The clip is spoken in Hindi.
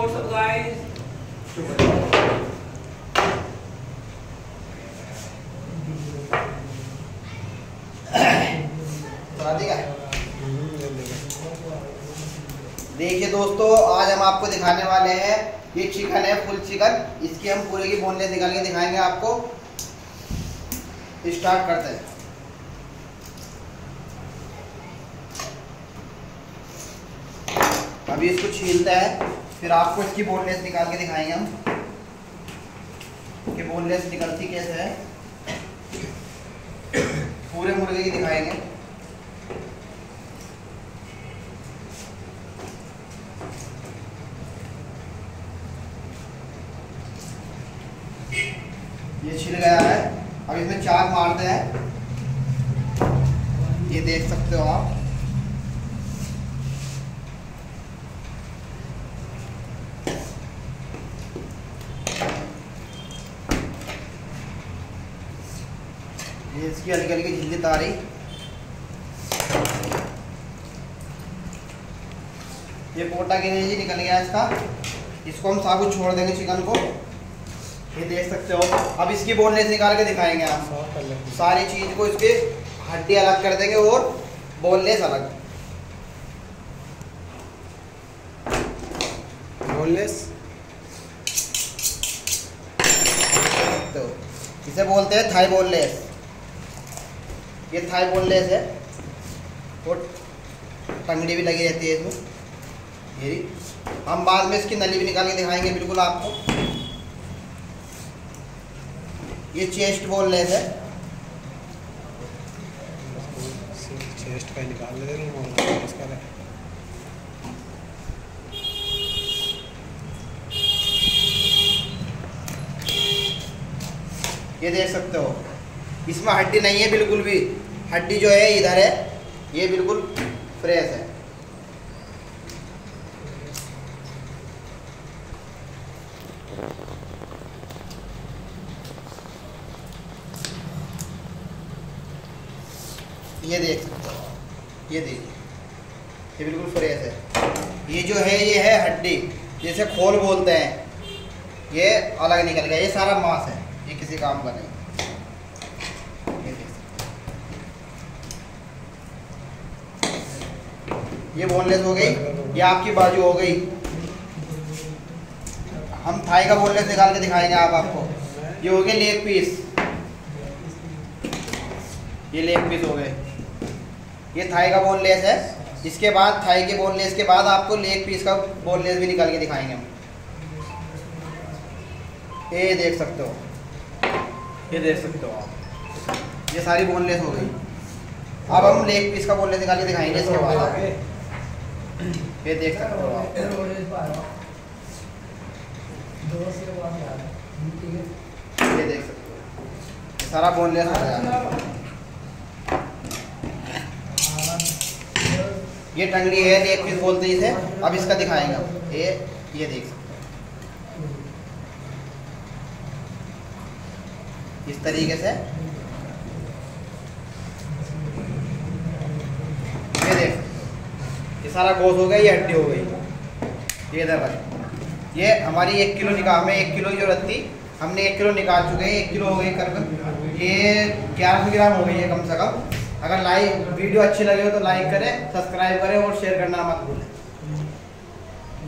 What's up, guys? देखिए दोस्तों, आज हम आपको दिखाने वाले हैं, ये चिकन है फुल चिकन, इसकी हम पूरे की बोनलेस निकाल के दिखाएंगे आपको। स्टार्ट करते हैं। अभी इसको छीलता है, फिर आपको इसकी बोनलेस निकाल के दिखाएंगे हम कि बोनलेस निकलती कैसे है। पूरे मुर्गे की दिखाएंगे। ये छिल गया है, अब इसमें चाक मारते हैं, ये देख सकते हो आप। ये इसकी हल्की हल्की झिल्ली आ रही। ये पोटा के लिए निकल गया इसका, इसको हम साबुत छोड़ देंगे चिकन को, ये देख सकते हो। अब इसकी बोनलेस निकाल के दिखाएंगे आप। सारी चीज को इसके हड्डी अलग कर देंगे और बोनलेस अलग। बोनलेस तो इसे बोलते हैं थाई बोनलेस। ये थाई बोनलेस है और टंगड़ी भी लगी रहती है इसमें। ये हम बाद में इसकी नली भी निकाल के दिखाएंगे बिल्कुल आपको। ये चेस्ट बोनलेस है, चेस्ट का निकाल लेते हैं इसका। ये देख सकते हो, इसमें हड्डी नहीं है बिल्कुल भी। हड्डी जो है इधर है, ये बिल्कुल फ्रेश है। ये देख सकते हो, ये देखिए, ये बिल्कुल फ्रेश है। ये जो है, ये है हड्डी, जैसे खोल बोलते हैं, ये अलग निकल गया। ये सारा मांस है, ये किसी काम का नहीं। ये देख सकते हो, ये बोनलेस हो गई। ये आपकी बाजू हो गई। हम थाई का बोनलेस निकाल के दिखाएंगे आपको। ये हो गए लेग पीस, ये लेग पीस हो गए। ये थाई का बोनलेस है। इसके बाद थाई के बोनलेस के बाद आपको लेग पीस का बोनलेस भी निकाल के दिखाएंगे हम। ये देख सकते हो, ये देख सकते हो आप। ये सारी बोनलेस हो गई। अब हम लेग पीस का बोनलेस निकाल के दिखाएंगे इसके बाद आप। ये देख सकते हो आप, ये देख सकते हो, सारा बोनलेस हो गया। ये टंगड़ी है, लेग पीस बोलते हैं इसे। अब इसका दिखाएंगे हम। ये देख सकते हो इस तरीके से। ये देख सकते हो, ये सारा गोश्त हो गया, ये हड्डी हो गई। ये इधर भाई, ये हमारी 1 किलो निकाह में 1 किलो जो रखती, हमने 1 किलो निकाल चुके हैं। 1 किलो हो गई करीबन। ये 1100 ग्राम हो गई है कम से कम। अगर लाइक वीडियो अच्छी लगे हो तो लाइक करें, सब्सक्राइब करें और शेयर करना मत भूलें।